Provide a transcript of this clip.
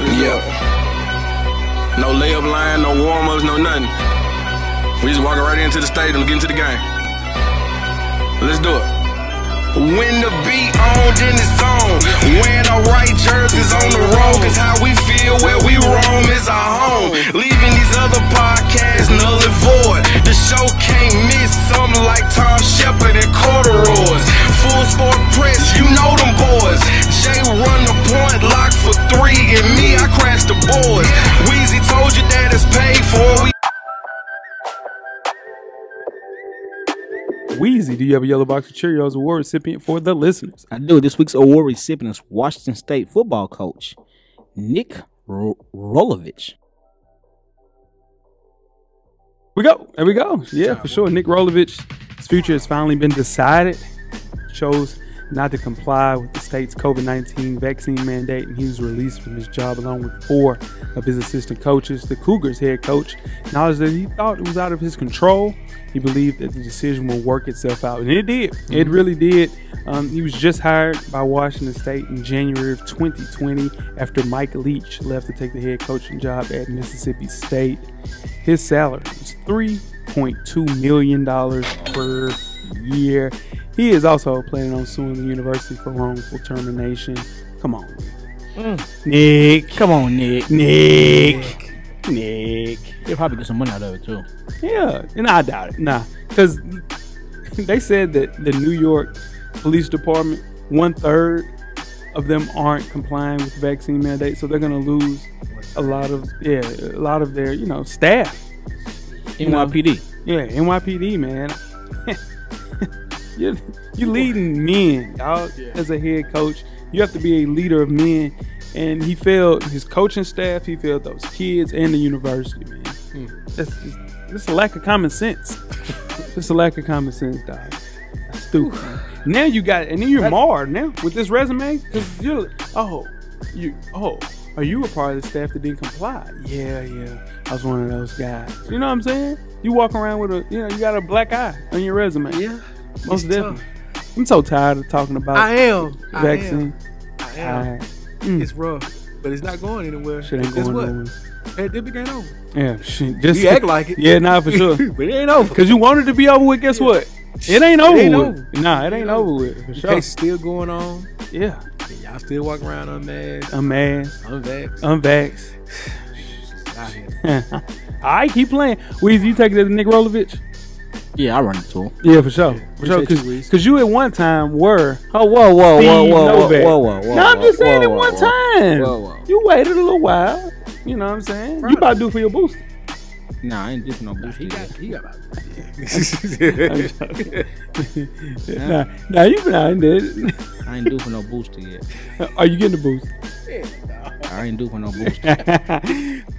Yeah. No layup line, no warm-ups, no nothing. We just walking right into the stadium, getting to the game. Let's do it. When the beat on, then it's on. Wearing our right jerseys on the road, cause how we feel, where we roam is our home. Leaving these other podcasts null and void. The show can't miss, something like Tom Shepard and corduroys. Full sport press, you know them boys. Jay run the point, lock for three, and me, I crashed the boys. Weezy told you that it's paid for. Weezy, do you have a Yellow Box of Cheerios award recipient for the listeners? I do. This week's award recipient is Washington State football coach Nick Rolovich. We go. There we go. Yeah, for sure. Nick Rolovich's future has finally been decided. He chose not to comply with the state's COVID-19 vaccine mandate, and he was released from his job along with four of his assistant coaches. The Cougars head coach acknowledged that he thought it was out of his control. He believed that the decision will work itself out, and it did. It really did. He was just hired by Washington State in January of 2020 after Mike Leach left to take the head coaching job at Mississippi State. His salary is $3.2 million per year. He is also planning on suing the university for wrongful termination. Come on, Nick. Nick. Come on, Nick. Nick. They'll probably get some money out of it, too. Yeah. And I doubt it. Nah. Because they said that the New York Police Department, 1/3 of them aren't complying with the vaccine mandate. So they're going to lose a lot of their, you know, staff. NYPD. You know? Yeah, NYPD, man. You're leading men, dog. Yeah. As a head coach, you have to be a leader of men, and he failed his coaching staff. He failed those kids and the university, man. That's a lack of common sense. Just a lack of common sense, dog. That's stupid. Now you got, and then you're marred now with this resume, because you're are you a part of the staff that didn't comply? Yeah. I was one of those guys. You know what I'm saying? You walk around with a, you know, you got a black eye on your resume. Yeah. Most definitely. I'm so tired of talking about vaccine. I am. It's rough, but it's not going anywhere. Shit ain't going nowhere. Pandemic ain't over. Yeah, shit. You act like it. Yeah, nah, for sure. But it ain't over. Because you wanted to be over with, guess what? It ain't over. Nah, it ain't over with. For sure. The case still going on. Yeah. Y'all still walking around unmasked. Unvaxxed. Alright, keep playing. Weezy, you take it to Nick Rolovich? Yeah, I run it to him. Yeah, for sure. Yeah, for sure. Because you at one time were. Oh, whoa. No, I'm just saying at one time. You waited a little while. You know what I'm saying? Probably. You about to do for your booster. Nah, I ain't just no booster. He got about it. Yeah. Nah, you been out and did it. I ain't do for no booster yet. Are you getting the booster? Yeah, no. I ain't do for no booster.